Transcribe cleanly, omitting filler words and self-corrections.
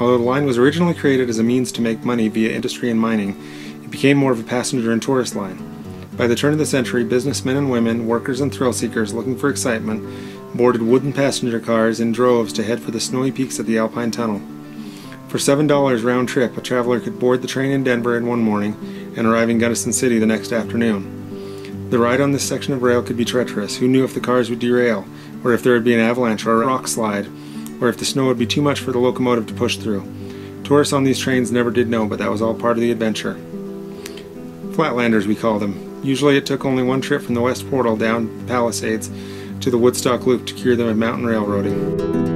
Although the line was originally created as a means to make money via industry and mining, it became more of a passenger and tourist line. By the turn of the century, businessmen and women, workers and thrill seekers looking for excitement, boarded wooden passenger cars in droves to head for the snowy peaks of the Alpine Tunnel. For $7 round trip, a traveler could board the train in Denver in one morning and arrive in Gunnison City the next afternoon. The ride on this section of rail could be treacherous. Who knew if the cars would derail, or if there would be an avalanche or a rock slide, or if the snow would be too much for the locomotive to push through. Tourists on these trains never did know, but that was all part of the adventure. Flatlanders, we call them. Usually it took only one trip from the West Portal down Palisades to the Woodstock Loop to cure them of mountain railroading.